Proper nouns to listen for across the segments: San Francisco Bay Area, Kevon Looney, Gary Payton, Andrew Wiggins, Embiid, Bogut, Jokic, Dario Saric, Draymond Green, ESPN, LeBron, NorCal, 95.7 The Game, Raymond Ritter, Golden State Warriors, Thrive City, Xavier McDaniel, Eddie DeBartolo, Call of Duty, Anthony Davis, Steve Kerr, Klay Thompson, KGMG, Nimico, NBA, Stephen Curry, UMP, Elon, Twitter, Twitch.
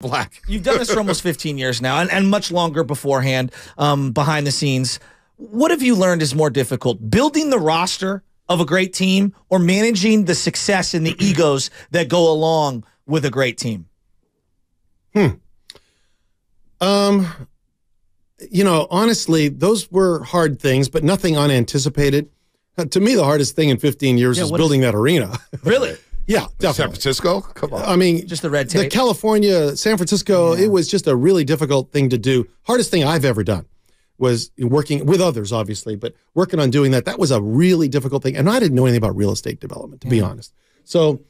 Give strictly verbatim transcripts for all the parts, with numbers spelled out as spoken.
black. You've done this for almost fifteen years now, and, and much longer beforehand, um, behind the scenes. What have you learned is more difficult, building the roster of a great team or managing the success and the egos that go along with a great team? Hmm. Um, you know, honestly, those were hard things, but nothing unanticipated. Uh, to me, the hardest thing in fifteen years yeah, is building is that arena. Really? Yeah, definitely. San Francisco? Come on. I mean, just the red tape. The California, San Francisco, yeah. It was just a really difficult thing to do. Hardest thing I've ever done was working with others, obviously, but working on doing that. That was a really difficult thing. And I didn't know anything about real estate development, to yeah. be honest. So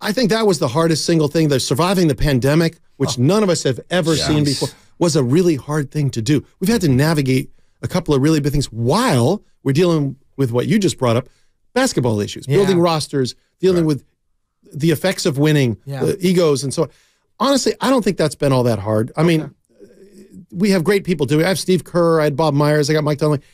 I think that was the hardest single thing. The surviving the pandemic, which oh. none of us have ever yes. seen before, was a really hard thing to do. We've had to navigate a couple of really big things while we're dealing with what you just brought up, basketball issues, yeah. building rosters, dealing right. with the effects of winning, yeah. the egos and so on. Honestly, I don't think that's been all that hard. I okay. mean, we have great people doing it. I have Steve Kerr, I had Bob Myers, I got Mike Dunleavy.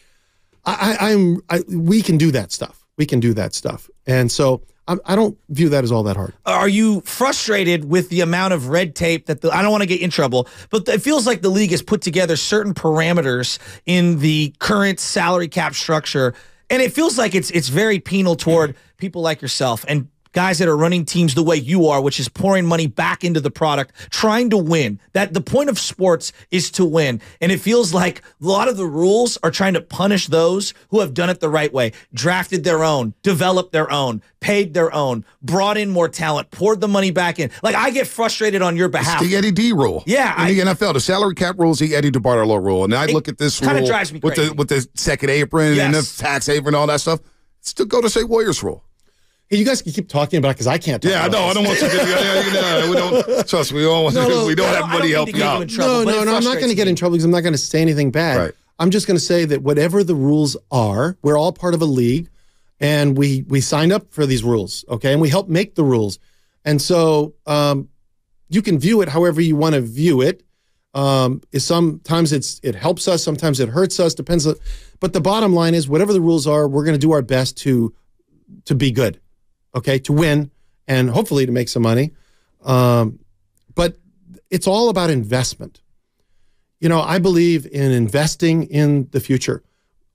I, I, I'm, I, we can do that stuff. We can do that stuff. And so I, I don't view that as all that hard. Are you frustrated with the amount of red tape that the, I don't want to get in trouble, but it feels like the league has put together certain parameters in the current salary cap structure, and it feels like it's it's very penal toward people like yourself and guys that are running teams the way you are, which is pouring money back into the product, trying to win. That the point of sports is to win. And it feels like a lot of the rules are trying to punish those who have done it the right way, drafted their own, developed their own, paid their own, brought in more talent, poured the money back in. Like, I get frustrated on your behalf. It's the Eddie D rule. Yeah. In I, the N F L, the salary cap rule is the Eddie DeBartolo rule. And I look at this rule kind of drives me with crazy. The with the second apron yes. and the tax apron and all that stuff. It's the Golden State Warriors rule. Hey, you guys can keep talking about it because I can't talk yeah, about it. Yeah, I know. I don't want to. Yeah, yeah, yeah, we don't, trust me. We don't, want no, to, we don't no, have money help you out. Trouble, no, no, no. I'm not going to get in trouble because I'm not going to say anything bad. Right. I'm just going to say that whatever the rules are, we're all part of a league, and we we signed up for these rules, okay? And we help make the rules. And so um, you can view it however you want to view it. Um, is sometimes it's it helps us, sometimes it hurts us. Depends. On, but the bottom line is whatever the rules are, we're going to do our best to to be good. Okay, to win and hopefully to make some money. Um, but it's all about investment. You know, I believe in investing in the future.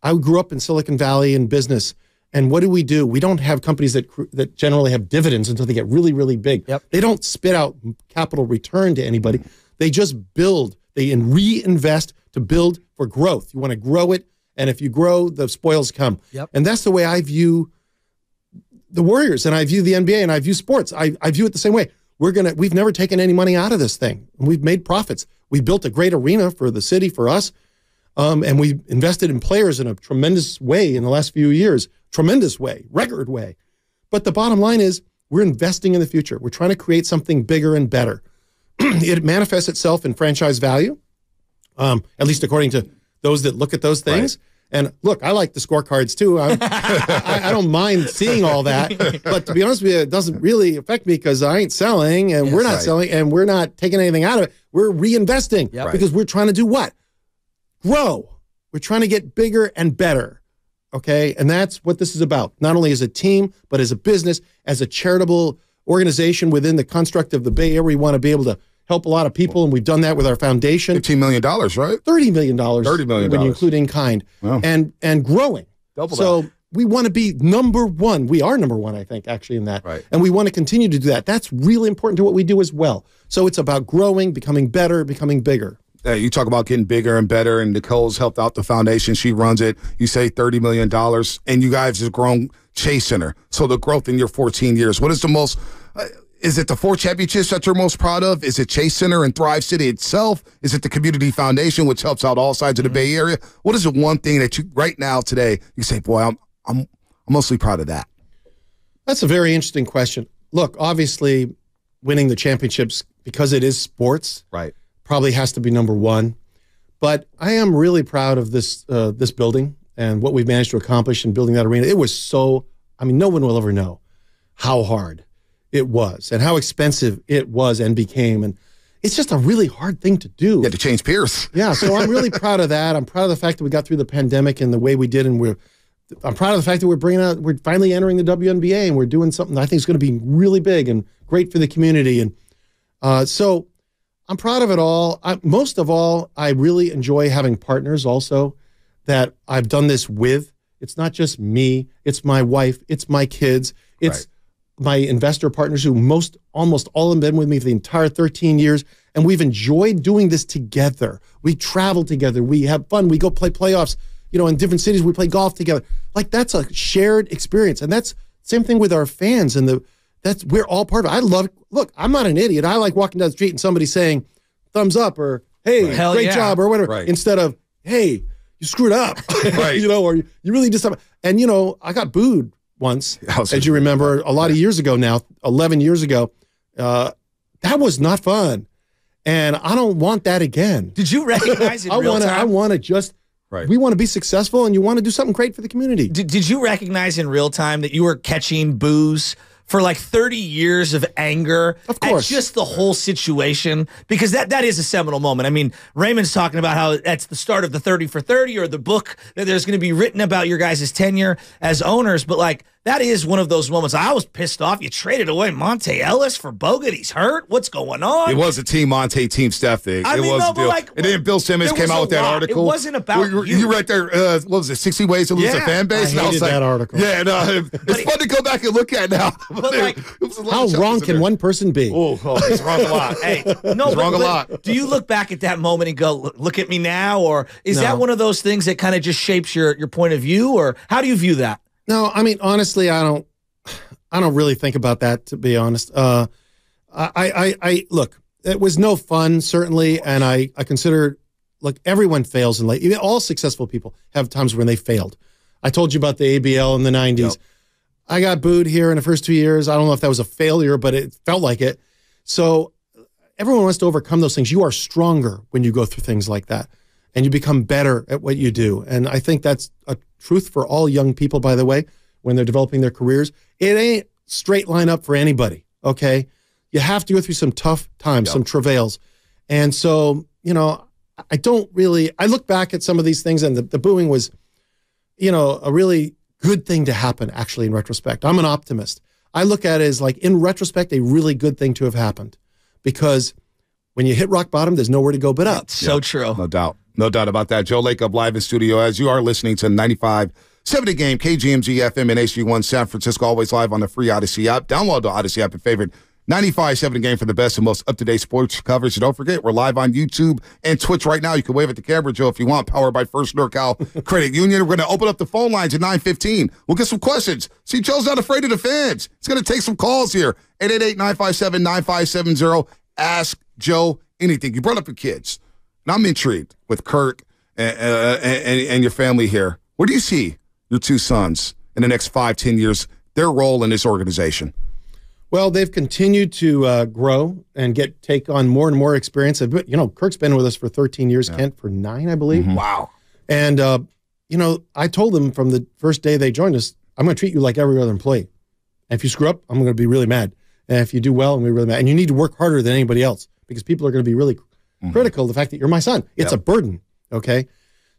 I grew up in Silicon Valley in business. And what do we do? We don't have companies that that generally have dividends until they get really, really big. Yep. They don't spit out capital return to anybody. They just build. They reinvest to build for growth. You want to grow it. And if you grow, the spoils come. Yep. And that's the way I view the Warriors, and I view the N B A, and I view sports. I, I view it the same way. We're gonna, we've never taken any money out of this thing. We've made profits. We built a great arena for the city, for us, um, and we invested in players in a tremendous way in the last few years, tremendous way, record way. But the bottom line is we're investing in the future. We're trying to create something bigger and better. It manifests itself in franchise value, um, at least according to those that look at those things. Right. And look, I like the scorecards too. I, I, I don't mind seeing all that. But to be honest with you, it doesn't really affect me because I ain't selling and yes, we're not right. selling and we're not taking anything out of it. We're reinvesting yep. because we're trying to do what? Grow. We're trying to get bigger and better. Okay? And that's what this is about. Not only as a team, but as a business, as a charitable organization within the construct of the Bay Area. We want to be able to help a lot of people, and we've done that with our foundation. fifteen million dollars, right? thirty million dollars. thirty million dollars. When you include in kind. Wow. And, and growing. Double so that. We want to be number one. We are number one, I think, actually, in that. Right. And we want to continue to do that. That's really important to what we do as well. So it's about growing, becoming better, becoming bigger. Hey, you talk about getting bigger and better, and Nicole's helped out the foundation. She runs it. You say thirty million dollars, and you guys have grown Chase Center. So the growth in your fourteen years, what is the most... Uh, Is it the four championships that you're most proud of? Is it Chase Center and Thrive City itself? Is it the Community Foundation, which helps out all sides of the Bay Area? What is the one thing that you, right now, today, you say, boy, I'm, I'm, I'm mostly proud of that? That's a very interesting question. Look, obviously, winning the championships, because it is sports, right, probably has to be number one. But I am really proud of this, uh, this building and what we've managed to accomplish in building that arena. It was so, I mean, no one will ever know how hard it was, and how expensive it was and became. And it's just a really hard thing to do. You had to change peers. Yeah, so I'm really proud of that. I'm proud of the fact that we got through the pandemic and the way we did. And we're, I'm proud of the fact that we're bringing out, we're finally entering the W N B A and we're doing something that I think is going to be really big and great for the community. And uh, so I'm proud of it all. I, most of all, I really enjoy having partners also that I've done this with. It's not just me. It's my wife. It's my kids. It's right. my investor partners who most, almost all of them have been with me for the entire thirteen years. And we've enjoyed doing this together. We travel together. We have fun. We go play playoffs. You know, in different cities, we play golf together. Like, that's a shared experience. And that's same thing with our fans. And the that's we're all part of it. I love it. Look, I'm not an idiot. I like walking down the street and somebody saying, thumbs up, or, hey, right. Hell great yeah. job, or whatever. Right. Instead of, hey, you screwed up. Right. You know, or you really did something. And, you know, I got booed once, as you remember, a lot of years ago now, eleven years ago. Uh, that was not fun. And I don't want that again. Did you recognize it I want to I want to just, right. we want to be successful, and you want to do something great for the community. Did, did you recognize in real time that you were catching boos for like thirty years of anger of course. at just the whole situation? Because that, that is a seminal moment. I mean, Raymond's talking about how that's the start of the thirty for thirty, or the book that there's going to be written about your guys' tenure as owners. But like, that is one of those moments. I was pissed off. You traded away Monte Ellis for Bogut. He's hurt. What's going on? It was a Team Monte, Team Steph thing. I it mean, was no, a deal. Like, and then Bill Simmons came out with that lot. article. It wasn't about you. You, you right there, uh, what was it, sixty ways to lose yeah. a fan base? I hated and I was like, that article. Yeah, no, it's it, fun to go back and look at now. But like, how wrong can there. one person be? Oh, oh, it's wrong a lot. Hey, no, it's wrong a lot. Do you look back at that moment and go, look, look at me now? Or is no. that one of those things that kind of just shapes your, your point of view? Or how do you view that? No, I mean, honestly, I don't, I don't really think about that, to be honest. Uh, I, I, I, look, it was no fun, certainly, and I, I consider, look, everyone fails in life. Even all successful people have times when they failed. I told you about the A B L in the nineties. Yep. I got booed here in the first two years. I don't know if that was a failure, but it felt like it. So everyone wants to overcome those things. You are stronger when you go through things like that, and you become better at what you do. And I think that's a truth for all young people, by the way, when they're developing their careers. It ain't straight line up for anybody, okay? You have to go through some tough times, yep. some travails. And so, you know, I don't really, I look back at some of these things, and the, the booing was, you know, a really good thing to happen, actually, in retrospect. I'm an optimist. I look at it as, like, in retrospect, a really good thing to have happened, because when you hit rock bottom, there's nowhere to go but up. So yep. true. No doubt. No doubt about that. Joe Lacob live in studio as you are listening to ninety-five point seven The Game, K G M G F M and H D one San Francisco, always live on the free Odyssey app. Download the Odyssey app and favorite ninety-five point seven The Game for the best and most up-to-date sports coverage. And don't forget, we're live on YouTube and Twitch right now. You can wave at the camera, Joe, if you want. Powered by First NorCal Credit Union. We're going to open up the phone lines at nine fifteen. We'll get some questions. See, Joe's not afraid of the fans. He's going to take some calls here. eight eight eight, nine five seven, nine five seven zero. Ask Joe anything. You brought up your kids. And I'm intrigued with Kirk and, uh, and and your family here. What do you see your two sons in the next five, ten years, their role in this organization? Well, they've continued to uh, grow and get take on more and more experience. You know, Kirk's been with us for thirteen years, yeah. Kent for nine, I believe. Mm-hmm. Wow. And, uh, you know, I told them from the first day they joined us, I'm going to treat you like every other employee. And if you screw up, I'm going to be really mad. And if you do well, I'm going to be really mad. And you need to work harder than anybody else, because people are going to be really critical, the fact that you're my son. It's yep. a burden, okay?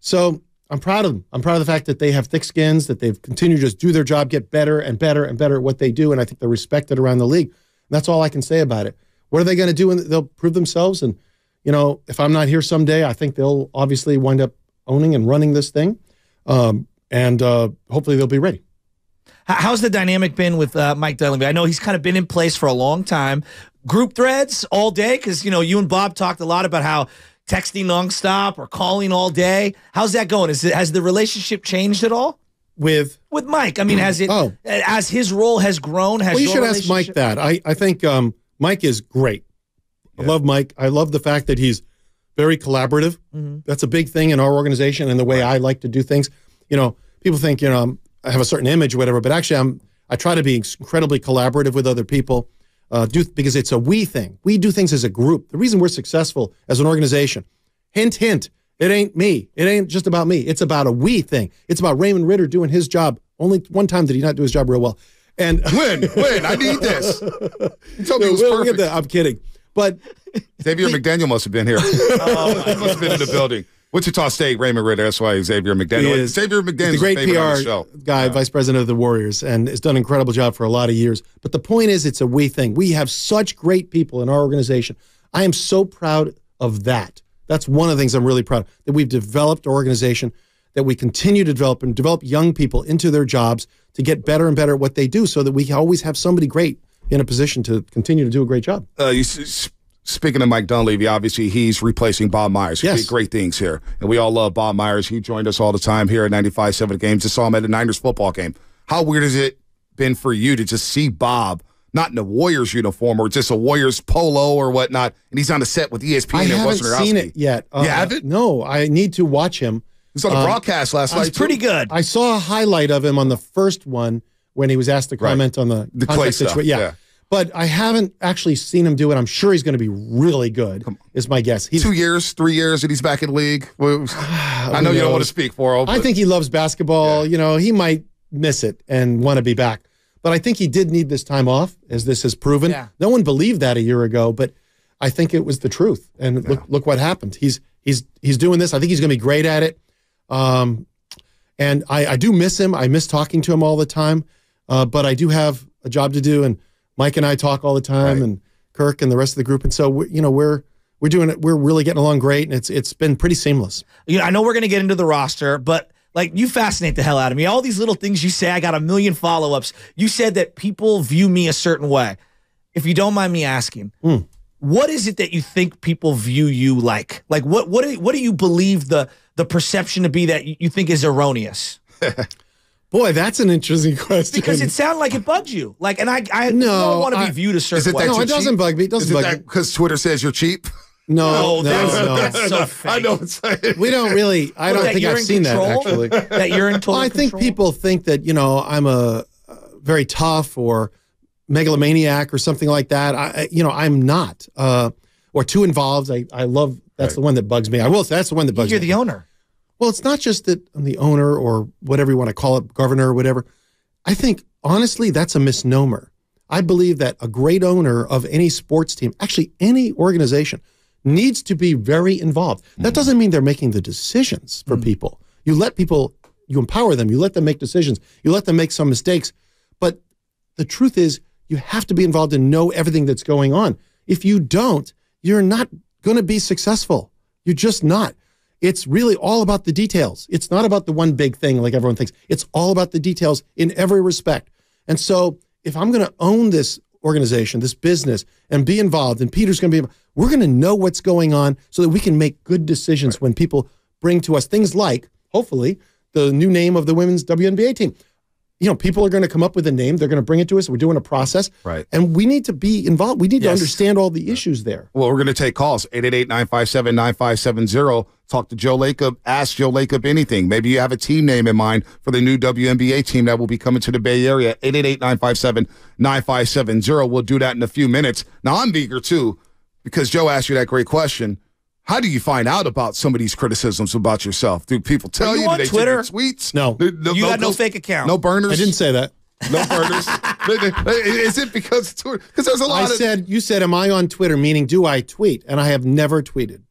So I'm proud of them. I'm proud of the fact that they have thick skins, that they've continued to just do their job, get better and better and better at what they do, and I think they're respected around the league. And that's all I can say about it. What are they going to do? And they'll prove themselves. And, you know, if I'm not here someday, I think they'll obviously wind up owning and running this thing, um, and uh, hopefully they'll be ready. How's the dynamic been with uh, Mike Dunleavy? I know he's kind of been in place for a long time. Group threads all day? Because, you know, you and Bob talked a lot about how texting nonstop or calling all day. How's that going? Is it, has the relationship changed at all? With? With Mike. I mean, has it, oh. as his role has grown, has Well, you should ask Mike that. I, I think um, Mike is great. Yeah. I love Mike. I love the fact that he's very collaborative. Mm-hmm. That's a big thing in our organization and the way right. I like to do things. You know, people think, you know, I'm, I have a certain image or whatever, but actually I'm, I try to be incredibly collaborative with other people. Uh, do because it's a we thing. We do things as a group. The reason we're successful as an organization, hint, hint, it ain't me. It ain't just about me. It's about a we thing. It's about Raymond Ritter doing his job. Only one time did he not do his job real well. And win, win. I need this. He told no, me it was we'll perfect. Get that. I'm kidding. But Xavier McDaniel must have been here. Oh, he must have been in the building. Wichita State, Raymond Ritter. That's why Xavier McDaniel. Is, Xavier McDaniel is a great P R guy, yeah. vice president of the Warriors, and has done an incredible job for a lot of years. But the point is, it's a we thing. We have such great people in our organization. I am so proud of that. That's one of the things I'm really proud of, that we've developed our organization, that we continue to develop and develop young people into their jobs to get better and better at what they do so that we always have somebody great in a position to continue to do a great job. Uh, you s speaking of Mike Dunleavy, obviously he's replacing Bob Myers. He yes. did great things here. And we all love Bob Myers. He joined us all the time here at ninety-five seven Games. Just saw him at a Niners football game. How weird has it been for you to just see Bob not in a Warriors uniform or just a Warriors polo or whatnot, and he's on the set with E S P N I and Western I haven't seen it yet. Uh, you haven't? No, I need to watch him. He was on the um, broadcast last night. He's pretty good. I saw a highlight of him on the first one when he was asked to comment right. on the, the Klay stuff. Yeah. yeah, but I haven't actually seen him do it. I'm sure he's going to be really good. Is my guess. He's, Two years, three years, and he's back in the league. I know you don't want to speak for him. I think he loves basketball. Yeah. You know, he might miss it and want to be back, but I think he did need this time off, as this has proven. Yeah. No one believed that a year ago, but I think it was the truth. And yeah. look, look what happened. He's he's he's doing this. I think he's going to be great at it. Um, and I, I do miss him. I miss talking to him all the time, uh, but I do have a job to do. And Mike and I talk all the time, right. and Kirk and the rest of the group. And so, we're, you know, we're we're doing it. We're really getting along great, and it's it's been pretty seamless. You know, I know we're going to get into the roster, but like, you fascinate the hell out of me. All these little things you say. I got a million follow-ups. You said that people view me a certain way. If you don't mind me asking. Mm. What is it that you think people view you like? Like, what what do, what do you believe the the perception to be that you think is erroneous? Boy, that's an interesting question. Because it sounded like it bugged you. Like, and I, I no, don't want to be I, viewed a certain way. No, it doesn't bug me. It doesn't bug me. Because Twitter says you're cheap? No, no, that's, no. that's so fake. I know it's like, we don't really, I well, don't think I've seen control? that, actually. That you're in total well, I think control? people think that, you know, I'm a uh, very tough or megalomaniac or something like that. I, you know, I'm not, uh, or too involved. I, I love, that's right. the one that bugs me. I will say that's the one that bugs you're me. You're the owner. Well, it's not just that I'm the owner or whatever you want to call it, governor or whatever. I think, honestly, that's a misnomer. I believe that a great owner of any sports team, actually any organization, needs to be very involved. That mm. doesn't mean they're making the decisions for mm. people. You let people, you empower them, you let them make decisions, you let them make some mistakes. But the truth is, you have to be involved and know everything that's going on. If you don't, you're not going to be successful. You're just not. It's really all about the details. It's not about the one big thing like everyone thinks. It's all about the details in every respect. And so if I'm going to own this organization, this business, and be involved, and Peter's going to be involved, we're going to know what's going on so that we can make good decisions right. when people bring to us things like, hopefully, the new name of the women's W N B A team. You know, people are going to come up with a name. They're going to bring it to us. We're doing a process. Right. And we need to be involved. We need yes. to understand all the issues there. Well, we're going to take calls. eight eight eight, nine five seven, nine five seven zero. Talk to Joe Lacob. Ask Joe Lacob anything. Maybe you have a team name in mind for the new W N B A team that will be coming to the Bay Area. eight eight eight, nine five seven, nine five seven zero. We'll do that in a few minutes. Now, I'm eager, too, because Joe asked you that great question. How do you find out about some of these criticisms about yourself? Do people tell Are you? you? On do they Twitter? Tweets? No. no. You no, got no, no fake account. No burners? I didn't say that. No burners? Is it because Twitter? Because there's a lot I of... said, you said, am I on Twitter? Meaning, do I tweet? And I have never tweeted.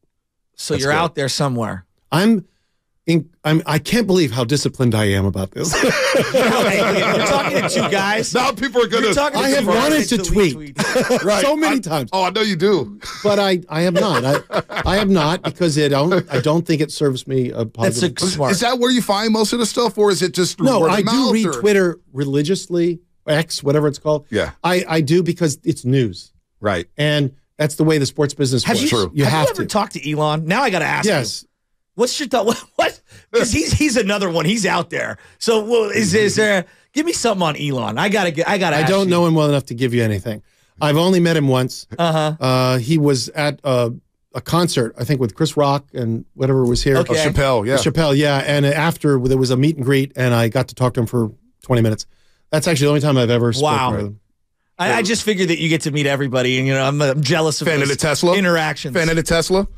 So That's you're good. out there somewhere. I'm... In, I'm, I can't believe how disciplined I am about this. You're talking to two guys. Now people are going to. I have wanted to tweet right. so many I, times. Oh, I know you do. But I, I have not. I, I have not because it. Don't, I don't think it serves me a positive. That's a, smart. Is that where you find most of the stuff, or is it just through no? Word I of do mouth read or? Twitter religiously, X, whatever it's called. Yeah, I, I do because it's news. Right, and that's the way the sports business works. You, True. You have, have you ever to. talked to Elon? Now I got to ask. Yes. You. What's your thought? What? Because he's he's another one. He's out there. So well, is is there? Give me something on Elon. I gotta get. I gotta. I ask don't you. know him well enough to give you anything. I've only met him once. Uh huh. Uh, he was at a, a concert, I think, with Chris Rock and whatever was here. Okay. Oh, Chappelle, yeah. Chappelle, yeah. And after there was a meet and greet, and I got to talk to him for twenty minutes. That's actually the only time I've ever wow. spoken with him. I, I just figured that you get to meet everybody, and you know, I'm, I'm jealous of fan of the Tesla interactions. Fan of the Tesla.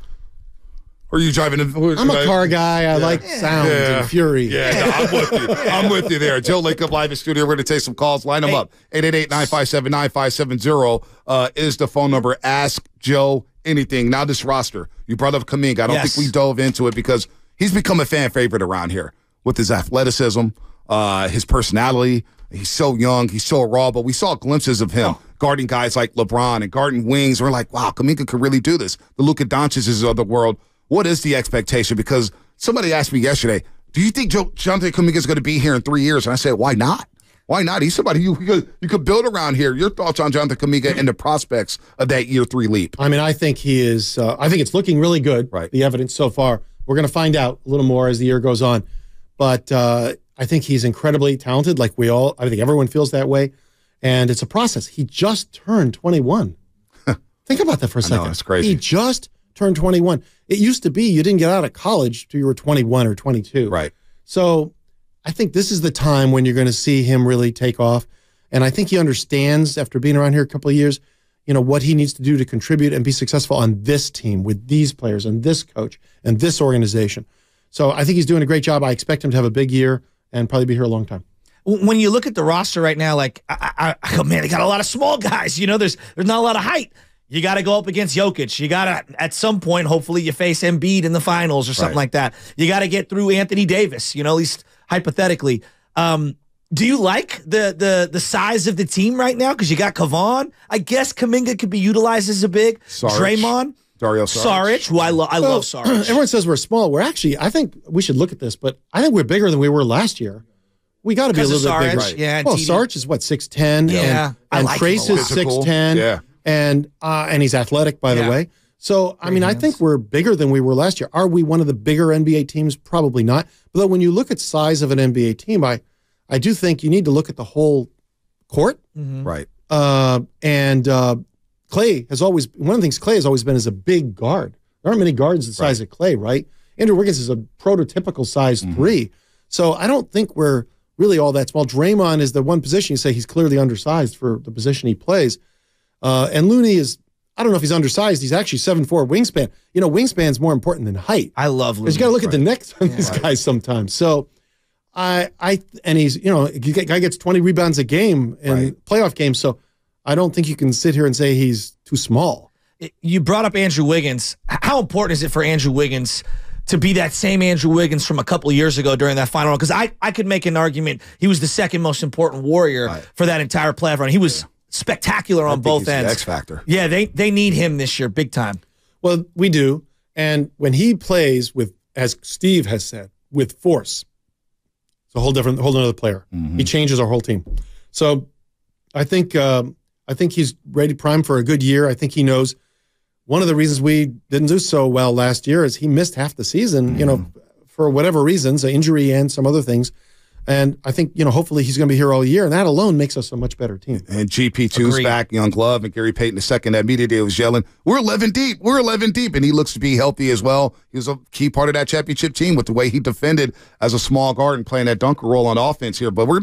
Or are you driving? A, I'm a car guy. I yeah. like sound yeah. and fury. Yeah, no, I'm with you. I'm with you there. Joe Lacob live in studio. We're going to take some calls. Line them hey. up. eight eight eight, nine five seven, nine five seven zero uh, is the phone number. Ask Joe anything. Now this roster. You brought up Kuminga. I don't yes. think we dove into it because he's become a fan favorite around here with his athleticism, uh, his personality. He's so young. He's so raw. But we saw glimpses of him oh. guarding guys like LeBron and guarding wings. We're like, wow, Kuminga could really do this. The Luka Doncic's of the world. What is the expectation? Because somebody asked me yesterday, do you think Joe, Jonathan Kuminga is going to be here in three years? And I said, why not? Why not? He's somebody you could, you could build around here. Your thoughts on Jonathan Kuminga and the prospects of that year three leap? I mean, I think he is. Uh, I think it's looking really good. Right. The evidence so far. We're going to find out a little more as the year goes on, but uh, I think he's incredibly talented. Like we all, I think everyone feels that way, and it's a process. He just turned twenty-one. Think about that for a second. I know, it's crazy. He just turned twenty-one. It used to be you didn't get out of college till you were twenty-one or twenty-two. Right. So I think this is the time when you're going to see him really take off, and I think he understands after being around here a couple of years, you know, what he needs to do to contribute and be successful on this team with these players and this coach and this organization. So I think he's doing a great job. I expect him to have a big year and probably be here a long time. When you look at the roster right now, like, I, I, I go, man, they got a lot of small guys. You know, there's there's not a lot of height. You got to go up against Jokic. You got to, at some point, hopefully you face Embiid in the finals or something right. like that. You got to get through Anthony Davis, you know, at least hypothetically. Um Do you like the the the size of the team right now? Because you got Kevon. I guess Kuminga could be utilized as a big. Saric. Draymond. Dario Saric. Saric, who I, lo I well, love Saric. Everyone says we're small. We're actually, I think we should look at this, but I think we're bigger than we were last year. We got to be a little bit bigger. Right. Yeah, well, Saric is, what, six ten? Yeah. And, I and like Trace is six ten. Yeah. And, uh, and he's athletic, by yeah. the way. So, I mean, I think we're bigger than we were last year. Are we one of the bigger N B A teams? Probably not. But when you look at size of an N B A team, I... I do think you need to look at the whole court. Mm-hmm. Right. Uh, and uh, Klay has always, one of the things Klay has always been is a big guard. There aren't many guards the size right. of Klay, right? Andrew Wiggins is a prototypical size mm-hmm. three. So I don't think we're really all that small. Draymond is the one position you say he's clearly undersized for the position he plays. Uh, and Looney is, I don't know if he's undersized. He's actually seven foot four wingspan. You know, wingspan's more important than height. I love Looney. Because you got to look right. at the necks on yeah, these right. guys sometimes. So... I, I, and he's, you know, guy gets twenty rebounds a game in right. playoff games, so I don't think you can sit here and say he's too small. You brought up Andrew Wiggins. How important is it for Andrew Wiggins to be that same Andrew Wiggins from a couple of years ago during that final round? Because I, I could make an argument he was the second most important Warrior right. for that entire playoff round. He was yeah. spectacular on I think both he's ends. The X factor. Yeah, they they need him this year, big time. Well, we do, and when he plays with, as Steve has said, with force. A whole different, whole another player. Mm-hmm. He changes our whole team. So, I think um, I think he's ready prime for a good year. I think he knows one of the reasons we didn't do so well last year is he missed half the season. Mm-hmm. You know, for whatever reasons, an injury and some other things. And I think, you know, hopefully he's going to be here all year, and that alone makes us a much better team. And G P two's back, young glove, and Gary Payton the second at media day was yelling, "We're eleven deep, we're eleven deep," and he looks to be healthy as well. He was a key part of that championship team with the way he defended as a small guard and playing that dunker role on offense here. But we're